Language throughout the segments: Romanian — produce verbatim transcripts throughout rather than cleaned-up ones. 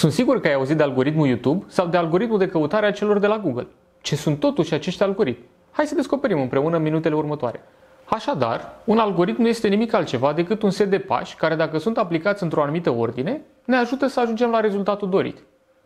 Sunt sigur că ai auzit de algoritmul YouTube sau de algoritmul de căutare a celor de la Google. Ce sunt totuși acești algoritmi? Hai să descoperim împreună în minutele următoare. Așadar, un algoritm nu este nimic altceva decât un set de pași care, dacă sunt aplicați într-o anumită ordine, ne ajută să ajungem la rezultatul dorit.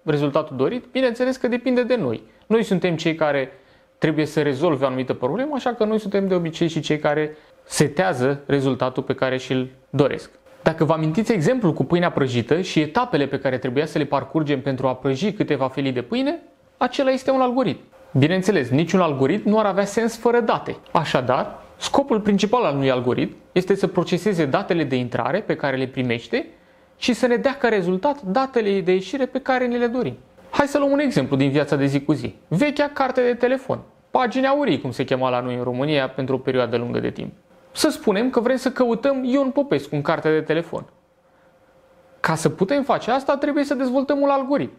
Rezultatul dorit, bineînțeles că depinde de noi. Noi suntem cei care trebuie să rezolve o anumită problemă, așa că noi suntem de obicei și cei care setează rezultatul pe care și-l doresc. Dacă vă amintiți exemplul cu pâinea prăjită și etapele pe care trebuia să le parcurgem pentru a prăji câteva felii de pâine, acela este un algoritm. Bineînțeles, niciun algoritm nu ar avea sens fără date. Așadar, scopul principal al unui algoritm este să proceseze datele de intrare pe care le primește și să ne dea ca rezultat datele de ieșire pe care ne le dorim. Hai să luăm un exemplu din viața de zi cu zi. Vechea carte de telefon, pagina aurii, cum se chema la noi în România pentru o perioadă lungă de timp. Să spunem că vrem să căutăm Ion Popescu în cartea de telefon. Ca să putem face asta, trebuie să dezvoltăm un algoritm.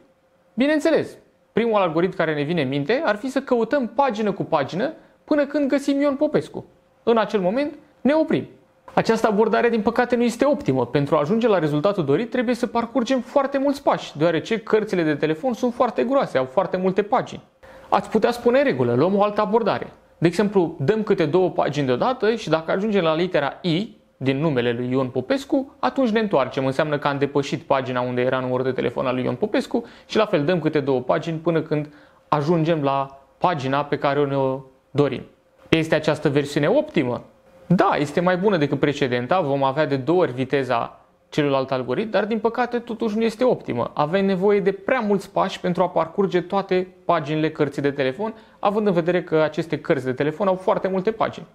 Bineînțeles, primul algoritm care ne vine în minte ar fi să căutăm pagină cu pagină până când găsim Ion Popescu. În acel moment ne oprim. Această abordare, din păcate, nu este optimă. Pentru a ajunge la rezultatul dorit, trebuie să parcurgem foarte mulți pași, deoarece cărțile de telefon sunt foarte groase, au foarte multe pagini. Ați putea spune în regulă, luăm o altă abordare. De exemplu, dăm câte două pagini deodată și dacă ajungem la litera I din numele lui Ion Popescu, atunci ne întoarcem. Înseamnă că am depășit pagina unde era numărul de telefon al lui Ion Popescu și la fel dăm câte două pagini până când ajungem la pagina pe care ne-o dorim. Este această versiune optimă? Da, este mai bună decât precedenta, vom avea de două ori viteza celuilalt algoritm, dar din păcate totuși nu este optimă. Avem nevoie de prea mulți pași pentru a parcurge toate paginile cărții de telefon, având în vedere că aceste cărți de telefon au foarte multe pagini.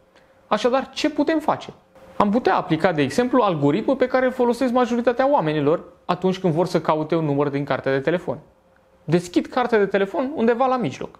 Așadar, ce putem face? Am putea aplica, de exemplu, algoritmul pe care îl folosesc majoritatea oamenilor atunci când vor să caute un număr din cartea de telefon. Deschid cartea de telefon undeva la mijloc.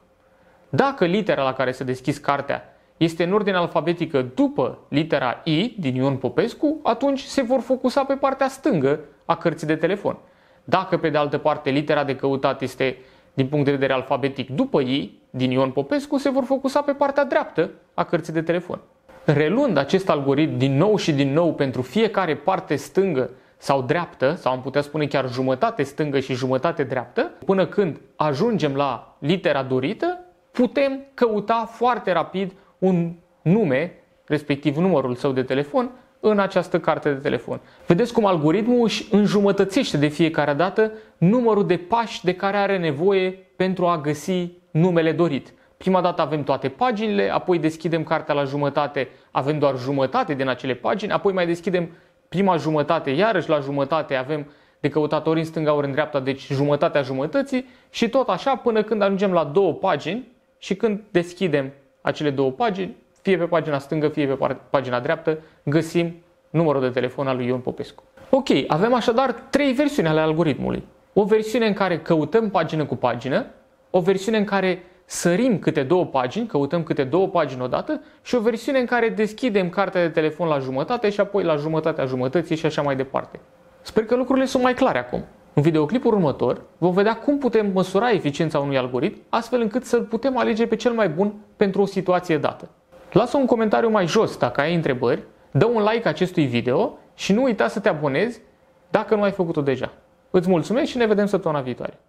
Dacă litera la care se deschis cartea este în ordine alfabetică după litera I din Ion Popescu, atunci se vor focusa pe partea stângă a cărții de telefon. Dacă, pe de altă parte, litera de căutat este, din punct de vedere alfabetic, după I din Ion Popescu, se vor focusa pe partea dreaptă a cărții de telefon. Reluând acest algoritm din nou și din nou pentru fiecare parte stângă sau dreaptă, sau am putea spune chiar jumătate stângă și jumătate dreaptă, până când ajungem la litera dorită, putem căuta foarte rapid un nume, respectiv numărul său de telefon, în această carte de telefon. Vedeți cum algoritmul își înjumătățește de fiecare dată numărul de pași de care are nevoie pentru a găsi numele dorit. Prima dată avem toate paginile, apoi deschidem cartea la jumătate, avem doar jumătate din acele pagini, apoi mai deschidem prima jumătate, iarăși la jumătate avem de căutat ori în stânga, ori în dreapta, deci jumătatea jumătății și tot așa până când ajungem la două pagini și când deschidem acele două pagini, fie pe pagina stângă, fie pe pagina dreaptă, găsim numărul de telefon al lui Ion Popescu. Ok, avem așadar trei versiuni ale algoritmului. O versiune în care căutăm pagină cu pagină, o versiune în care sărim câte două pagini, căutăm câte două pagini odată și o versiune în care deschidem cartea de telefon la jumătate și apoi la jumătatea jumătății și așa mai departe. Sper că lucrurile sunt mai clare acum. În videoclipul următor vom vedea cum putem măsura eficiența unui algoritm astfel încât să-l putem alege pe cel mai bun pentru o situație dată. Lasă un comentariu mai jos dacă ai întrebări, dă un like acestui video și nu uita să te abonezi dacă nu ai făcut-o deja. Îți mulțumesc și ne vedem săptămâna viitoare!